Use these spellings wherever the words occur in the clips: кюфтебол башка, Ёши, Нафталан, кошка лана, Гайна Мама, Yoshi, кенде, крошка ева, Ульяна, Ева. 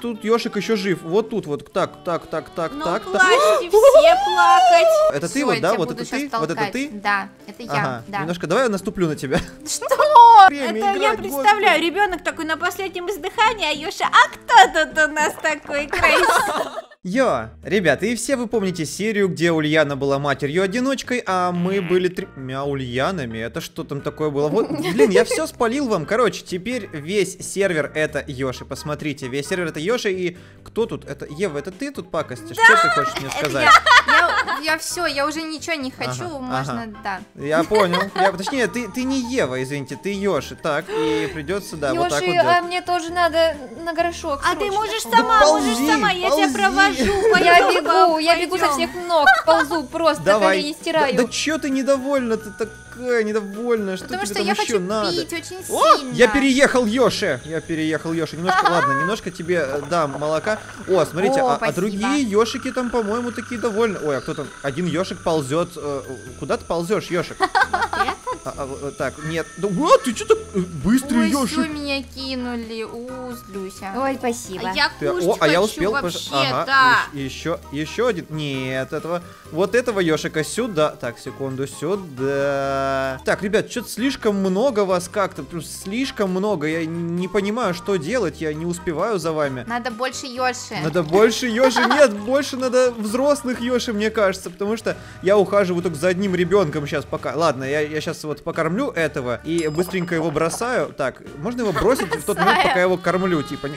Тут Ёшик еще жив. Вот тут вот так. Плачьте все, плакать. Это ты вот, да? Вот это ты? Вот это ты? Да, это я. Немножко, давай я наступлю на тебя. Что? Это я представляю, ребенок такой на последнем издыхании, а Ёша, а кто тут у нас такой красивый? Йо, ребята, и все вы помните серию, где Ульяна была матерью-одиночкой, а мы были тремя Ульянами. Это что там такое было? Вот, блин, я все спалил вам. Короче, теперь весь сервер это Йоши. Посмотрите, весь сервер это Йоши. И кто тут? Это Ева, это ты тут пакостишь? Да! Что ты хочешь мне сказать? Я все, я уже ничего не хочу. Можно, да. Я понял. Точнее, ты не Ева, извините, ты Йоши. Так, и придется, да, вот так вот. Йоши, а мне тоже надо на горшок. А ты можешь сама, я тебя провожу. Я бегу со всех ног, ползу просто, давай. Не стираю. Да чё ты недовольна, ты такая недовольная, что потому тебе что там еще надо? Потому что я хочу пить очень сильно. Я переехал Ёши, немножко, ладно, немножко тебе дам молока. О, смотрите, а другие Ёшики там, по-моему, такие довольны. Ой, а кто там, один Ёшик ползет, куда ты ползешь, Ёшик? Так, нет. А, ты что так быстро, Ёшик? Ой, меня кинули, злюся. Ой, спасибо. Я кушать хочу вообще-то. Еще один. Нет, этого. Вот этого Ёшика сюда. Так, секунду, сюда. Так, ребят, что-то слишком много вас как-то. Слишком много. Я не понимаю, что делать. Я не успеваю за вами. Надо больше Ёши. Нет, больше надо взрослых Ёши, мне кажется. Потому что я ухаживаю только за одним ребенком сейчас пока. Ладно, я сейчас вот покормлю этого и быстренько его бросаю. Так, можно его бросить в тот момент, пока я его кормлю? Типа,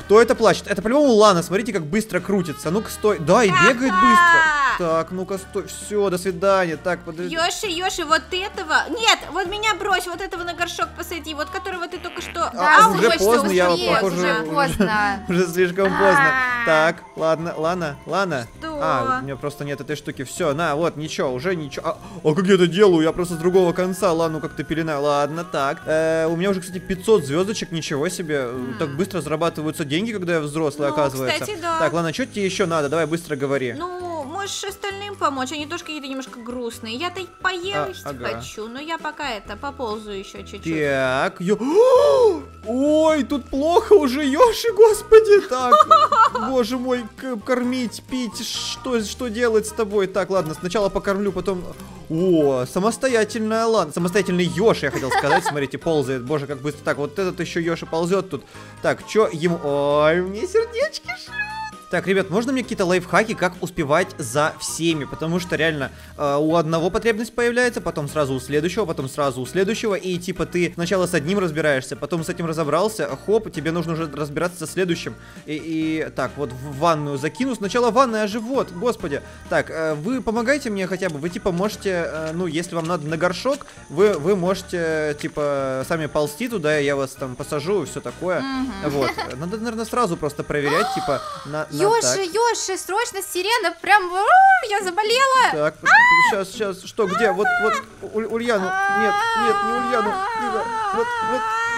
кто это плачет? Это, по-любому, Лана. Смотрите, как быстро крутится. Ну-ка, стой. Да, и бегает быстро. Так, ну-ка, стой. Все, до свидания. Так, подожди. Ёши, вот этого. Нет, вот меня брось, вот этого на горшок посади, вот которого ты только что... Да, уже поздно, я похоже... Уже поздно. Уже слишком поздно. Так, ладно, Лана. Что? У меня просто нет этой штуки. Все, на, вот, ничего, уже ничего. А как я это делаю? Я просто с другого конца Лану как-то пеленаю. Ладно, так. У меня уже, кстати, 500 звездочек, ничего себе. Так быстро зарабатываются деньги, когда я взрослый, оказывается. Кстати, да. Так, Лана, что тебе еще надо? Давай быстро говори. Ну, можешь остальным помочь, они тоже какие-то немножко грустные. Я-то поесть хочу, но я пока поползу еще чуть-чуть. Так, ой, тут плохо уже, Ёши, господи, так. Боже мой, кормить, пить, что делать с тобой? Так, ладно, сначала покормлю, потом... О, самостоятельная Лана, самостоятельный Ёши, я хотел сказать, смотрите, ползает, боже, как быстро. Так, вот этот еще Ёши ползет тут. Так, что ему... Ой, мне сердечки шлют. Так, ребят, можно мне какие-то лайфхаки, как успевать за всеми? Потому что реально у одного потребность появляется, потом сразу у следующего, и типа ты сначала с одним разбираешься, потом с этим разобрался, хоп, тебе нужно уже разбираться со следующим. И так, вот в ванную закину, сначала ванная, а живот, господи. Так, вы помогаете мне хотя бы, вы типа можете, ну, если вам надо на горшок, вы можете типа сами ползти туда, я вас там посажу и все такое. Вот, надо, наверное, сразу просто проверять, типа на... Ёши, срочно сирена, прям, я заболела. Так, сейчас, что, где, вот, Ульяну, нет, не Ульяну, вот,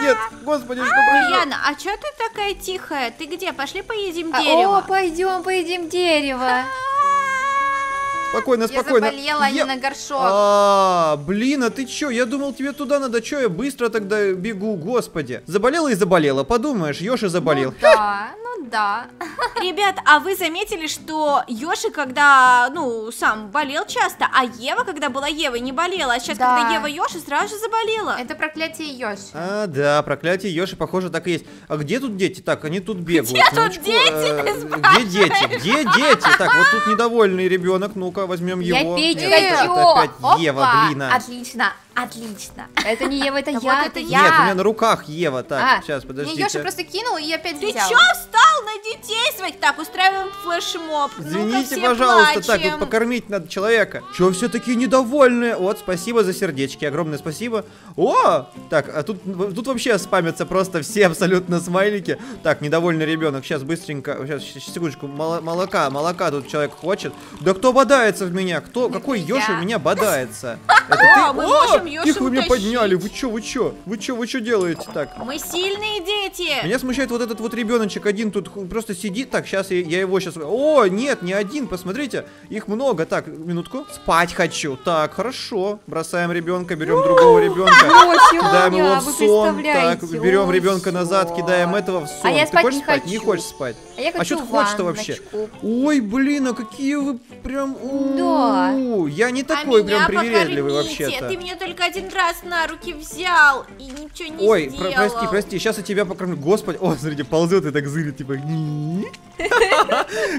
нет, господи, что произошло? Ульяна, а чё ты такая тихая, ты где, пошли поедим дерево? О, поедим дерево. Спокойно. Я заболела, а не на горшок. Блин, а ты чё? Я думал, тебе туда надо. Чё, я быстро тогда бегу, господи. Заболела и заболела, подумаешь, Ёши заболел. Ну да. Ребят, а вы заметили, что Ёши, когда, сам болел часто, а Ева, когда была Евой, не болела, а сейчас, когда Ева Ёши, сразу же заболела. Это проклятие Ёши. Да, проклятие Ёши, похоже, так и есть. А где тут дети? Так, они тут бегают. Где дети? Так, вот тут недовольный ребенок, ну-ка. Возьмем его. Это опять Ева, блин. Отлично. Это не Ева, это я. Нет, у меня на руках Ева. Так, сейчас, подожди. Мне Ёша просто кинул и опять взял. Ты чё встал на детей своих? Так, устраиваем флешмоб. Извините, пожалуйста. Так, вот покормить надо человека. Чё все такие недовольные? Вот, спасибо за сердечки. Огромное спасибо. О! Так, а тут вообще спамятся просто все абсолютно смайлики. Так, недовольный ребенок. Сейчас быстренько. Сейчас, секундочку. Молока тут человек хочет. Да кто бодает в меня? Кто? Какой Ёши меня бодается? Их вы меня подняли. Вы чё делаете так? Мы сильные дети. Меня смущает вот этот вот ребеночек. Один тут просто сидит так, сейчас я его сейчас... О, нет, не один, посмотрите, их много. Так, минутку, спать хочу. Так, хорошо, бросаем ребенка, берем другого ребенка, кидаем его в сон. Так, берем ребенка назад, кидаем этого в сон. Ты хочешь спать? Не хочешь спать. А что ты хочешь-то вообще? Ой, блин, а какие вы прям... Я не такой прям привередливый вообще-то. Ты меня только один раз на руки взял и ничего не сделал. Ой, прости, прости, сейчас я тебя покормлю. Господи, о, смотрите, ползет и так зырит, типа...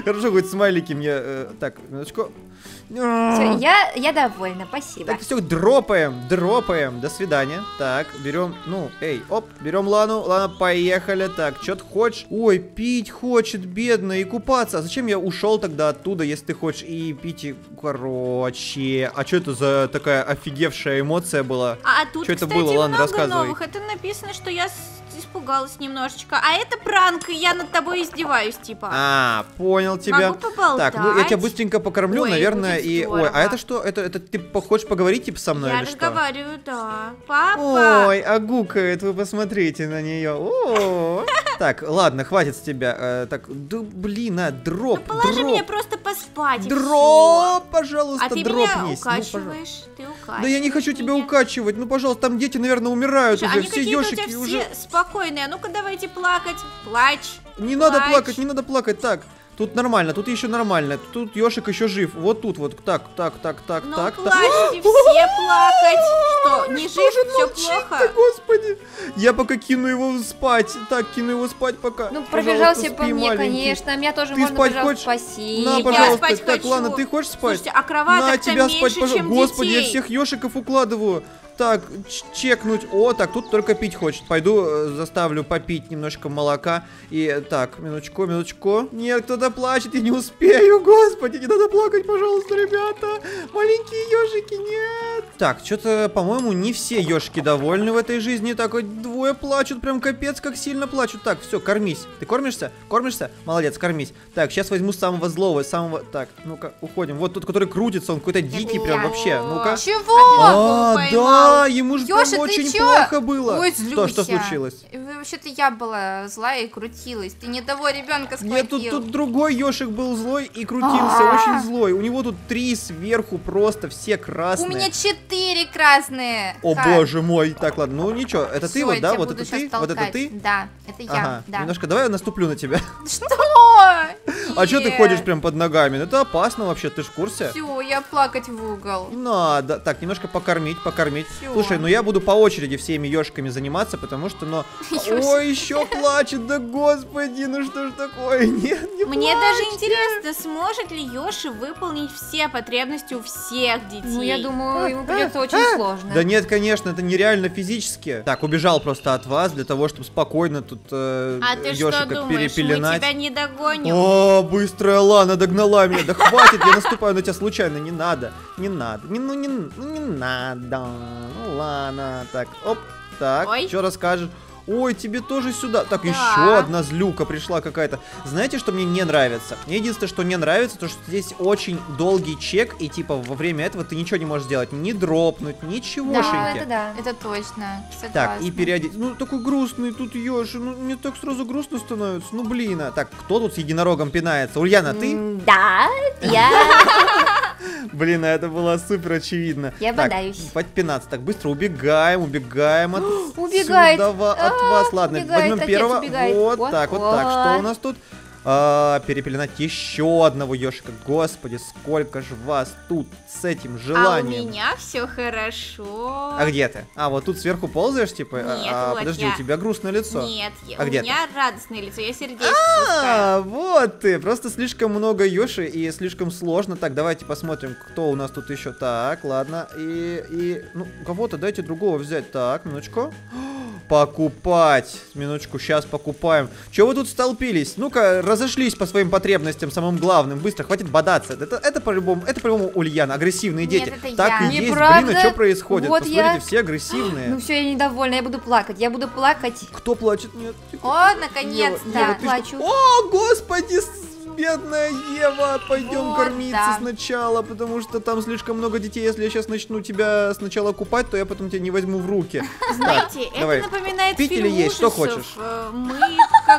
Хорошо, хоть смайлики мне... Так, минуточку... Все, я довольна, спасибо. Так, все, дропаем, дропаем. До свидания. Так, берем, ну, эй, оп, берем Лану. Лана, поехали. Так, что ты хочешь? Ой, пить хочет, бедная, и купаться. А зачем я ушел тогда оттуда, если ты хочешь и пить, и... Короче, а что это за такая офигевшая эмоция была? А тут, что, кстати, это было? Лана, рассказывай. Новых. Это написано, что я испугалась немножечко. А это пранк, я над тобой издеваюсь, типа. А, понял тебя. Могу поболтать. Так, ну я тебя быстренько покормлю, ой, наверное, и... Ой, а это что? Это ты хочешь поговорить, типа, со мной или что? Я разговариваю, да. Папа. Ой, а гукает, вы посмотрите на нее. Так, ладно, хватит с тебя. Так, да, блин, а, дроп, ну, положи дроп. Меня просто поспать. Дроп, пожалуйста, дропнись. А ты меня укачиваешь, ну, ты укачиваешь. Да я не хочу тебя укачивать, ну, пожалуйста, там дети, наверное, умирают. Слушай, уже, все ёшики уже... Все спокойные, а ну-ка давайте плакать, плачь. Не плачь. Надо плакать, не надо плакать, так. Тут нормально, тут еще нормально. Тут Ёшик еще жив. Вот тут вот. Так, так, так, так, ну, так. Плачьте, все плакать. Что, не что жив, все плохо? Господи. Я пока кину его спать. Так, кину его спать пока. Ну, пробежался по мне, маленький. Конечно. Меня тоже ты можно спать хочешь? Спасибо. На, пожалуйста. Я спать так, хочу. Лана, ты хочешь спать? Слушайте, а кроваток-то меньше, спать, пожалуйста. Чем Господи, детей. Я всех Ёшиков укладываю. Так, чекнуть. О, так, тут только пить хочет. Пойду заставлю попить немножко молока. И так, минуточку, минуточку. Нет, кто-то плачет, я не успею. Господи, не надо плакать, пожалуйста, ребята. Маленькие ёжики, нет. Так, что-то, по-моему, не все ёжики довольны в этой жизни. Так, вот двое плачут, прям капец, как сильно плачут. Так, все, кормись. Ты кормишься? Кормишься? Молодец, кормись. Так, сейчас возьму самого злого, самого... Так, ну-ка, уходим. Вот тот, который крутится, он какой-то дикий прям вообще. Ну-ка. Чего? А, да. А, ему же Ёша, очень чё? Плохо было. Ой, что случилось? Вообще-то я была злая и крутилась. Ты не того ребенка схватил. Нет, тут другой Ёшик был злой и крутился. Очень злой. У него тут 3 сверху просто все красные. У меня 4 красные. О, боже мой. Так, ладно, ну ничего. Это ты вот, да? Вот это ты? Вот это ты? Да, это я. Немножко, давай я наступлю на тебя. Что? А что ты ходишь прям под ногами? Это опасно вообще, ты ж в курсе? Все, я плакать в угол. Надо. Так, немножко покормить, покормить. Всё. Слушай, ну я буду по очереди всеми ёшками заниматься, потому что, но... Ой, еще плачет, да господи, ну что ж такое, нет, не плачь. Мне даже интересно, сможет ли Ёши выполнить все потребности у всех детей? Ну, я думаю, ему придется очень сложно. Да нет, конечно, это нереально физически. Так, убежал просто от вас, для того, чтобы спокойно тут ёшика перепеленать. А ты что думаешь, мы тебя не догоним? О, быстрая Лана догнала меня, да хватит, я наступаю на тебя случайно, не надо, не надо, ну не надо. Ну ладно, так, оп, так, что расскажешь? Ой, тебе тоже сюда. Так, да. Еще одна злюка пришла какая-то. Знаете, что мне не нравится? Мне единственное, что не нравится, то, что здесь очень долгий чек, и типа во время этого ты ничего не можешь сделать. Не дропнуть, ничегошеньки. Да, это точно. Согласна. Так, и переодеть. Ну, такой грустный тут Ёши. Ну, мне так сразу грустно становится. Ну, блин, а так, кто тут с единорогом пинается? Ульяна, ты? Да, я. Блин, это было супер очевидно. Я бодаюсь. Подпинаться. Так, быстро убегаем, убегаем от вас. Ладно, возьмем первого. Вот так, вот так. Что у нас тут? Перепеленать еще одного ёшика. Господи, сколько же вас тут с этим желанием. А у меня все хорошо. А где ты? А, вот тут сверху ползаешь, типа? Нет, вот подожди, у тебя грустное лицо. Нет, у меня радостное лицо, я сердечко пускаю. А, вот ты, просто слишком много ёши и слишком сложно. Так, давайте посмотрим, кто у нас тут еще. Так, ладно, ну, кого-то дайте другого взять. Так, минуточку. Покупать. Минуточку, сейчас покупаем. Чего вы тут столпились? Ну-ка, разошлись по своим потребностям, самым главным. Быстро, хватит бодаться. Это по-любому Ульяна. Агрессивные дети. Нет, это так я. И есть, блин, что происходит? Вот посмотрите, все агрессивные. Ну все, я недовольна, я буду плакать. Я буду плакать. Кто плачет? Нет. О, наконец-то. Да, плачу. О, господи, бедная Ева, пойдем вот кормиться сначала, потому что там слишком много детей. Если я сейчас начну тебя сначала купать, то я потом тебя не возьму в руки. Знаете, это напоминает фильм ужасов. Мы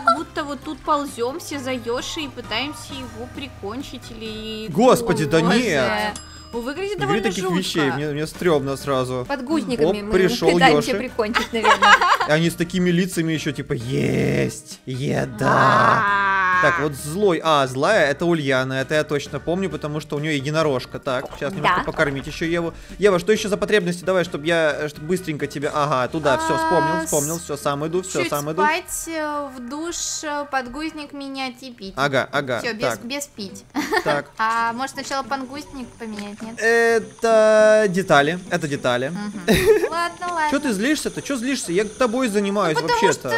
как будто вот тут полземся за Йоши и пытаемся его прикончить или... Господи, да нет! Выглядит довольно таких жутко. Вещей, мне стрёмно сразу. Подгузниками мы пытаемся прикончить, наверное. Они с такими лицами еще типа, есть, еда. Так, вот злой, злая, это Ульяна, это я точно помню, потому что у нее единорожка. Так, сейчас немножко покормить еще Еву. Ева, что еще за потребности? Давай, чтобы я быстренько тебе, ага, туда, все, вспомнил, все, сам иду, спать, в душ, подгузник менять и пить. Ага. Все, без пить. Так. А может сначала подгузник поменять? Нет? Это детали. Угу. Ладно. Чё ты злишься-то? Чё злишься? Я тобой занимаюсь вообще-то.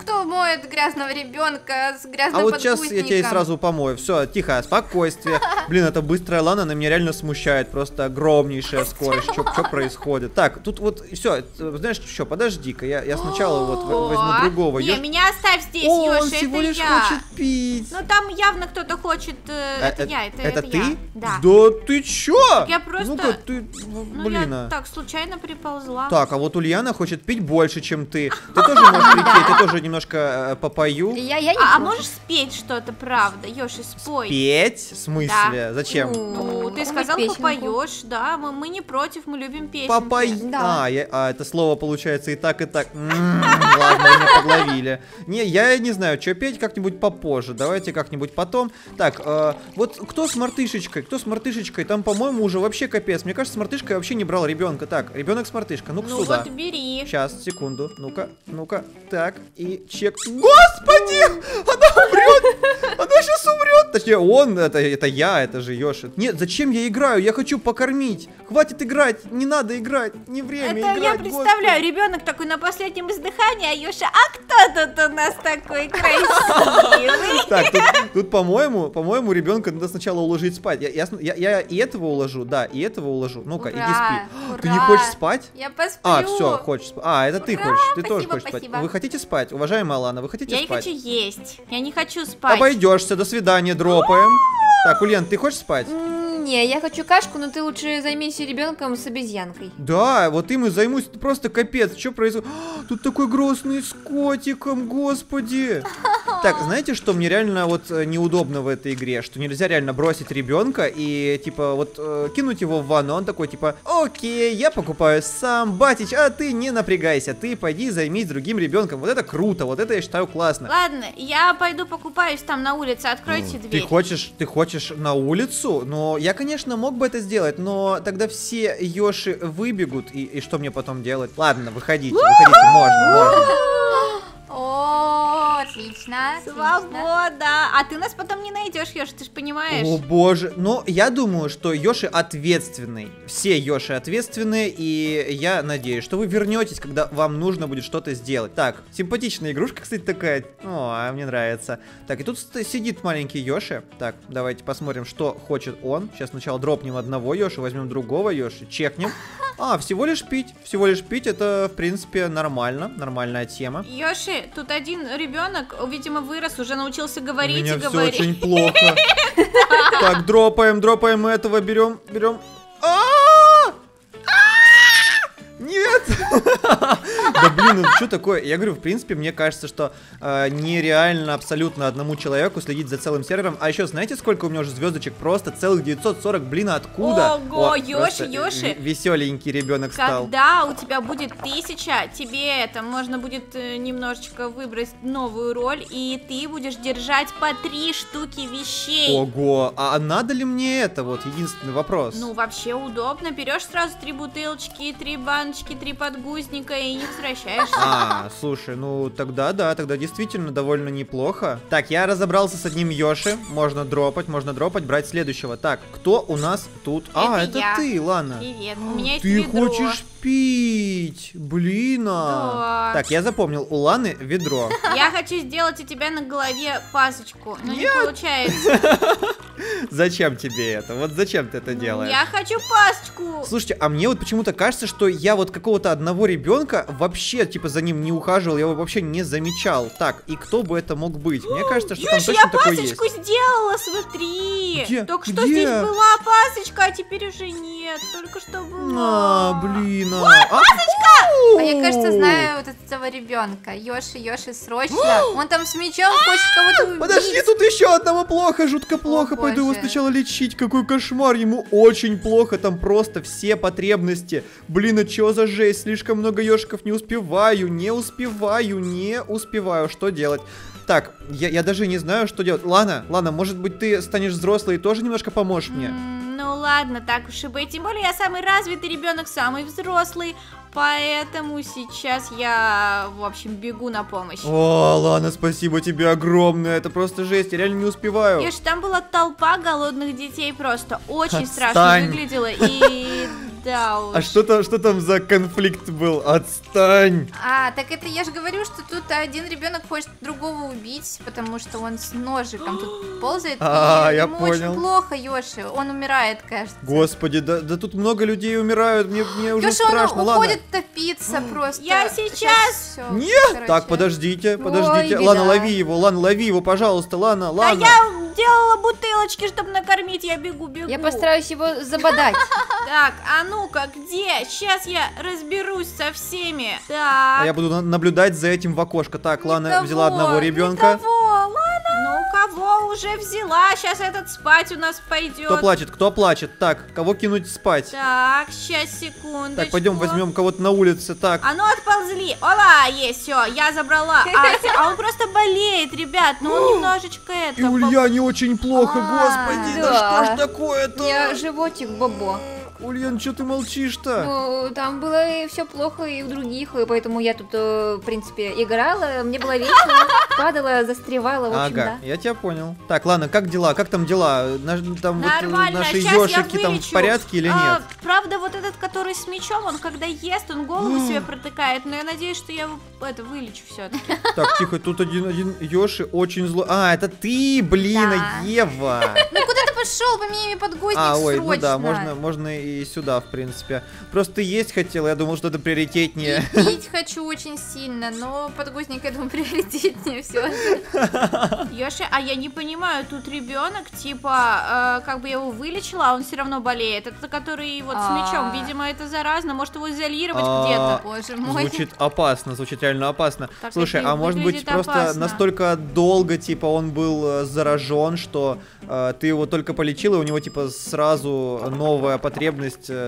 Кто моет грязного ребенка с грязным подгузником? Вот сейчас я тебя и сразу помою. Все, тихо, спокойствие. Блин, эта быстрая лана на меня реально смущает. Просто огромнейшая скорость. Что происходит? Так, тут вот все. Знаешь что, подожди-ка. Я сначала вот возьму другого. Не, меня оставь здесь, Ёж, это всего лишь хочет пить. Ну там явно кто-то хочет... Это я, это ты? Да. Да ты чё? Я просто... Ну-ка, ты... Блин. Я так случайно приползла. Так, а вот Ульяна хочет пить больше, чем ты. Ты тоже можешь пить, я тоже немножко попою. А можешь спеть что-то, правда? Ёши, спой. Спеть? В смысле? Да. Зачем? Ты сказал, попоешь, да. Мы не против, мы любим песни. Да. Это слово получается и так, и так. Ладно, меня подловили. Не, я не знаю, что петь, как-нибудь попозже. Давайте как-нибудь потом. Так, вот кто с мартышечкой? Там, по-моему, уже вообще капец. Мне кажется, с мартышкой вообще не брал ребенка. Так, ребенок с мартышкой. Ну-ка сюда. Ну вот бери. Сейчас, секунду. Ну-ка. Так, и чек. Господи! Она умрет! Она сейчас умрет! Точнее, он, это я, это же Йоши. Нет, зачем я играю? Я хочу покормить. Хватит играть, не надо играть. Не время играть. Это я представляю, ребенок такой на последнем издыхании, а Йоши, кто тут у нас такой красивый? Так, тут, по-моему, ребенка надо сначала уложить спать. Я и этого уложу, да, и этого уложу. Ну-ка, иди спи. Ты не хочешь спать? Я посплю. Все, хочешь спать. Это ты хочешь, ты тоже хочешь спать. Вы хотите спать? Уважаемая Лана, вы хотите спать? Я не хочу есть. Я не хочу спать. Обойдешься. До свидания, дропаем. Так, Ульян, ты хочешь спать? Не, я хочу кашку, но ты лучше займись ребенком с обезьянкой. Да, вот им и займусь. Просто капец. Что происходит? Тут такой грустный с котиком, господи. Так, знаете, что мне реально вот неудобно в этой игре? Что нельзя реально бросить ребенка и, типа, вот кинуть его в ванну. Он такой, типа, окей, я покупаю сам, батич, а ты не напрягайся. Ты пойди займись другим ребенком. Вот это круто, вот это я считаю классно. Ладно, я пойду покупаюсь там на улице, откройте дверь. Ты хочешь на улицу? Но я, конечно, мог бы это сделать, но тогда все Йоши выбегут, и что мне потом делать? Ладно, выходите, можно. Отлично. Свобода. А ты нас потом не найдешь, Йоши, ты же понимаешь. О боже, но я думаю, что Йоши ответственный. Все Йоши ответственные, и я надеюсь, что вы вернетесь, когда вам нужно будет что-то сделать. Так, симпатичная игрушка, кстати, такая. О, мне нравится. Так, и тут сидит маленький Йоши. Так, давайте посмотрим, что хочет он. Сейчас сначала дропнем одного Йоши, возьмем другого Йоши, чекнем. Всего лишь пить. Всего лишь пить, это, в принципе, нормально. Нормальная тема. Йоши, тут один ребенок, видимо, вырос, уже научился говорить и говорить. Все очень плохо. Так, дропаем этого, берем. Нет! Да блин, ну что такое? Я говорю, в принципе, мне кажется, что нереально абсолютно одному человеку следить за целым сервером. А еще знаете, сколько у меня уже звездочек? Просто целых 940, блин, откуда? Ого, Йоши. Веселенький ребенок стал. Когда у тебя будет 1000, тебе это можно будет немножечко выбрать новую роль, и ты будешь держать по 3 штуки вещей. Ого, а надо ли мне это? Вот единственный вопрос. Ну, вообще удобно. Берешь сразу 3 бутылочки, 3 банки. 3 подгузника и не возвращаешься. Слушай, ну тогда да, тогда действительно довольно неплохо. Так, я разобрался с одним Йоши. Можно дропать, брать следующего. Так, кто у нас тут? Это ты, Лана. Привет, у меня есть ведро. Ты хочешь пить? Блин. Да. Так, я запомнил, у Ланы ведро. Я хочу сделать у тебя на голове пасочку, но не получается. Зачем тебе это? Вот зачем ты это делаешь? Я хочу пасочку. Слушайте, а мне вот почему-то кажется, что я вот какого-то одного ребенка вообще, типа, за ним не ухаживал, я его вообще не замечал. Так, и кто бы это мог быть? Мне кажется, что там точно такой есть. Я пасочку сделала, смотри. Только что здесь была пасочка, а теперь уже нет. Только что была. Блин, Ульяна! Ой, пасочка! А я, кажется, знаю вот этого ребенка. Йоши, срочно! Он там с мечом хочет кого-то убить. Подожди, тут еще одного плохо, жутко плохо. Пойду его сначала лечить. Какой кошмар, ему очень плохо. Там просто все потребности. Блин, а чё за жесть? Слишком много ёшиков. Не успеваю. Что делать? Так, я даже не знаю, что делать. Лана, может быть, ты станешь взрослой и тоже немножко поможешь мне? Ну ладно, так уж и быть. Тем более я самый развитый ребенок, самый взрослый. Поэтому сейчас я, в общем, бегу на помощь. О, Лана, спасибо тебе огромное. Это просто жесть, я реально не успеваю. Ешь, там была толпа голодных детей просто. Очень страшно выглядело. И... Да уж. А что там за конфликт был? Отстань! А, так это я же говорю, что тут один ребенок хочет другого убить, потому что он с ножиком тут ползает. А, я понял. Ему очень плохо, Йоши, он умирает, кажется. Господи, да тут много людей умирают, мне уже страшно. Йоши, он уходит топиться просто. Я сейчас! Нет! Так, подождите. Лана, лови его, пожалуйста, Лана. А я делала бутылочки, чтобы накормить, я бегу. Я постараюсь его забодать. Так, а ну-ка, где? Сейчас я разберусь со всеми. Так. А я буду наблюдать за этим в окошко. Так, Лана взяла одного ребенка. Кого уже взяла? Сейчас этот спать у нас пойдет. Кто плачет? Так, кого кинуть спать? Так, сейчас, секундочку. Так, пойдем возьмем кого-то на улице. Так. А ну отползли. Ола, есть, все, я забрала. А он просто болеет, ребят. Ну он немножечко это. И Ульяне очень плохо, господи. Да что ж такое-то? Я животик, бобо. Ульян, что ты молчишь-то? Ну, там было и все плохо, и у других, и поэтому я тут, в принципе, играла, мне было весело, падала, застревала, в общем, да. Ага, я тебя понял. Так, ладно, как дела? Как там дела? Там вот наши ёшики там в порядке или нет? Правда, вот этот, который с мечом, он когда ест, он голову себе протыкает, но я надеюсь, что я это вылечу все-таки. Так, тихо, тут один Ёши очень злой. А, это ты, блин, Ева. Ну, куда ты пошел? Поменяй мне подгузник срочно. Ну да, можно и сюда, в принципе. Просто есть хотела, я думал, что это приоритетнее. И пить хочу очень сильно, но подгузник, я думаю, приоритетнее все же. Ёши, а я не понимаю, тут ребенок, типа, как бы я его вылечила, а он все равно болеет. Это который вот с мечом, видимо, это заразно, может его изолировать где-то. Боже мой. Звучит реально опасно. Слушай, а может быть просто настолько долго, типа, он был заражен, что ты его только полечила, и у него, типа, сразу новая потребность.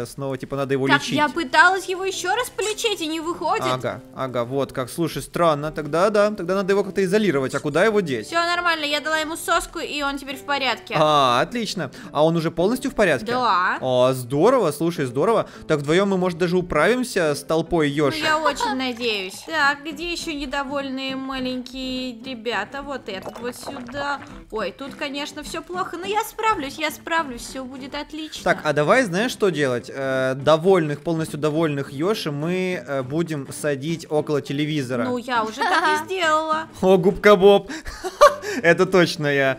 Снова, типа, надо его лечить. Я пыталась его еще раз полечить, и не выходит. Ага, вот как, слушай, странно. Тогда надо его как-то изолировать. А куда его деть? Все нормально, я дала ему соску, и он теперь в порядке. А, отлично. А он уже полностью в порядке? Да. О, здорово, слушай, здорово. Так вдвоем мы, может, даже управимся с толпой Ёши. Ну, я очень надеюсь. Так, где еще недовольные маленькие ребята? Вот этот вот сюда. Ой, тут, конечно, все плохо, но я справлюсь, все будет отлично. Так, а давай, знаешь, что делать? Полностью довольных Ёши мы будем садить около телевизора. Ну, я уже так и сделала. О, Губка Боб. Это точно я.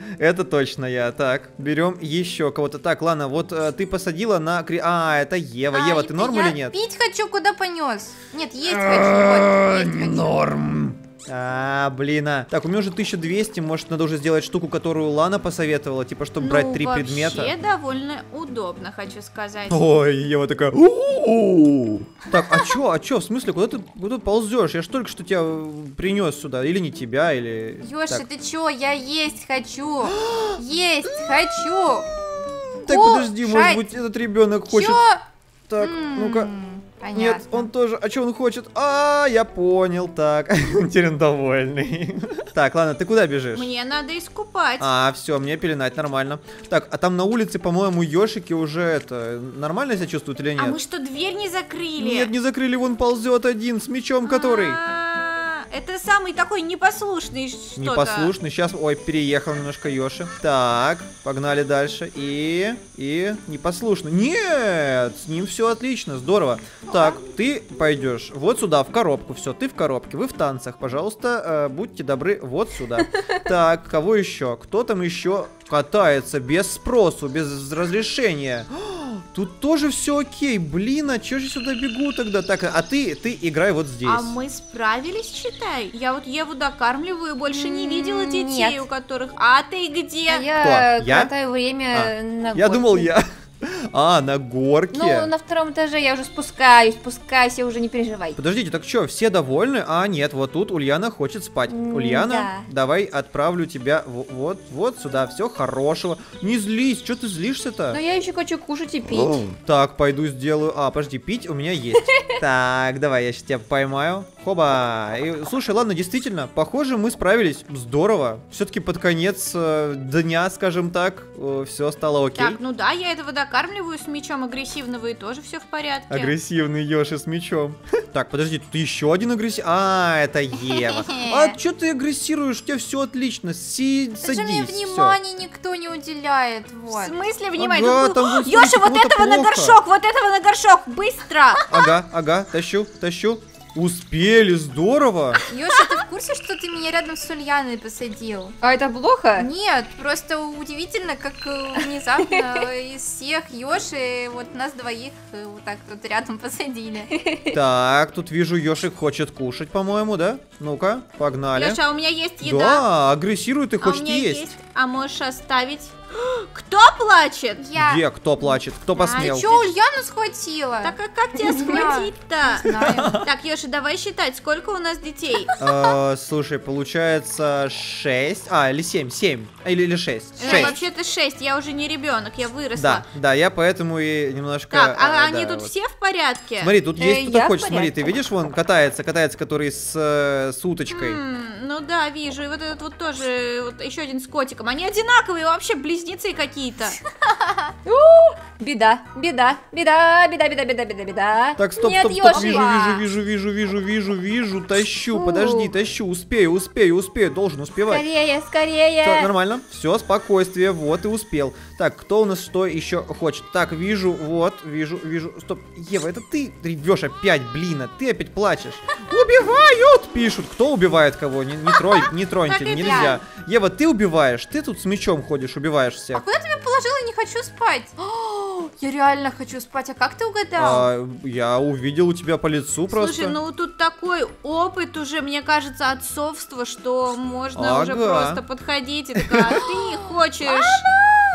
Так, берем еще кого-то. Так, Лана, вот ты посадила на... А, это Ева. Ева, ты норм или нет? Пить хочу, куда понес. Нет, есть хочу. Не норм. А, блин. Так, у меня уже 1200, может, надо уже сделать штуку, которую Лана посоветовала, типа, чтобы брать 3 предмета. Вообще довольно удобно, хочу сказать. Ой, Ева такая. Так, а чё, в смысле, куда ты ползешь? Я ж только что тебя принес сюда, или не тебя, или... Ёши, ты чё, я есть хочу. Так, подожди, может быть, этот ребенок хочет... Так, ну-ка... Понятно. Нет, он тоже. А что он хочет? А, я понял. Так, Терен довольный. Так, ладно, ты куда бежишь? Мне надо искупать. А, все, мне пеленать нормально. Так, а там на улице, по-моему, ёшики уже это нормально себя чувствуют или нет? А мы что, дверь не закрыли? Нет, не закрыли. Вон ползет один с мечом, который. Это самый такой непослушный что-то. Непослушный, сейчас, ой, переехал немножко Ёши. Так, погнали дальше. И непослушный. Нет, с ним все отлично, здорово. Так, ты пойдешь вот сюда, в коробку, все, ты в коробке, вы в танцах. Пожалуйста, будьте добры, вот сюда. Так, кого еще? Кто там еще катается без спросу, без разрешения? Тут тоже все окей. Блин, а чё же сюда бегу тогда? Так, а ты играй вот здесь. А мы справились, считай. Я вот Еву докармливаю, больше не видела детей, у которых... А ты где? Я катаю время на... Я думал, я... А, на горке. Ну, на втором этаже я уже спускаюсь, спускайся, уже не переживай. Подождите, так что, все довольны? А, нет, вот тут Ульяна хочет спать. Ульяна, да. Давай отправлю тебя вот сюда, все хорошего. Не злись, что ты злишься-то? Ну, я еще хочу кушать и пить. Так, пойду сделаю. А, подожди, пить у меня есть. Так, давай, я сейчас тебя поймаю. Хоба. И, слушай, ладно, действительно, похоже, мы справились. Здорово. Все-таки под конец дня, скажем так, все стало окей. Так, ну да, я этого докармливаю с мечом агрессивного, и тоже все в порядке. Агрессивный Йоши с мечом. Так, подожди, тут еще один агрессивный. А, это Ева. А что ты агрессируешь? У тебя все отлично. Садись. Мне внимания никто не уделяет. В смысле внимания? Йоши, вот этого на горшок, вот этого на горшок. Быстро. Ага, ага, тащу, тащу. Успели, здорово. Йоши, ты в курсе, что ты меня рядом с Ульяной посадил? А это плохо? Нет, просто удивительно, как внезапно из всех Йоши вот нас двоих вот так тут рядом посадили. Так, тут вижу, Йоши хочет кушать, по-моему, да? Ну-ка, погнали. Йоши, а у меня есть еда. Да, агрессирует и хочет есть. А можешь оставить? Кто плачет? Я. Где кто плачет? Кто посмел? А ты что, Ульяну схватила? Так а как тебя схватить-то? Так, Йоши, давай считать, сколько у нас детей? Слушай, получается 6, или 7, 7, или 6. Вообще-то 6, я уже не ребенок, я выросла. Да, я поэтому и немножко... Так, а они тут все в порядке? Смотри, тут есть кто-то хочет, смотри, ты видишь, вон катается, который с уточкой. Ну да, вижу, и вот этот вот тоже, еще один с котиком. Они одинаковые, вообще близнецы какие-то. Беда, беда, беда, беда, беда, беда, беда, беда. Так, стоп, стоп, стоп, вижу, тащу, подожди, тащу, успею, должен успевать. Скорее, скорее. Все, нормально, все, спокойствие, вот и успел. Так, кто у нас что еще хочет? Так, вижу, вот, вижу, стоп, Ева, это ты ревешь опять, блин, а ты опять плачешь. Убивают, пишут, кто убивает кого, не троньте, нельзя. Ева, ты убиваешь, ты тут с мечом ходишь, убиваешь. Всех. А куда ты меня положила? Я не хочу спать. О, я реально хочу спать. А как ты угадал? Я увидел у тебя по лицу просто. Слушай, ну тут такой опыт уже, мне кажется, отцовство, что можно уже просто подходить и такая, ты хочешь...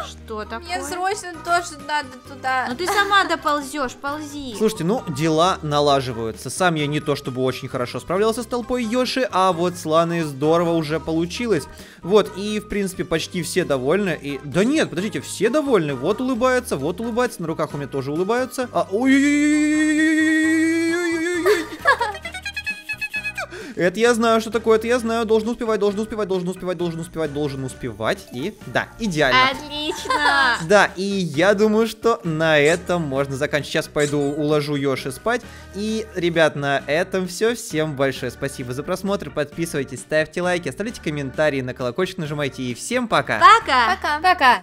Что такое? Мне срочно тоже надо туда. Ну ты сама доползешь, ползи. Слушайте, ну дела налаживаются. Сам я не то чтобы очень хорошо справлялся с толпой Йоши, а вот с Ланой здорово уже получилось. Вот, и в принципе почти все довольны. И... Да нет, подождите, все довольны. Вот улыбается, на руках у меня тоже улыбаются. Это я знаю, что такое, это я знаю. Должен успевать. И да, идеально. Отлично. Да, и я думаю, что на этом можно заканчивать. Сейчас пойду уложу Йоши спать. И, ребят, на этом все. Всем большое спасибо за просмотр. Подписывайтесь, ставьте лайки, оставляйте комментарии, на колокольчик нажимайте. И всем пока. Пока. Пока. Пока.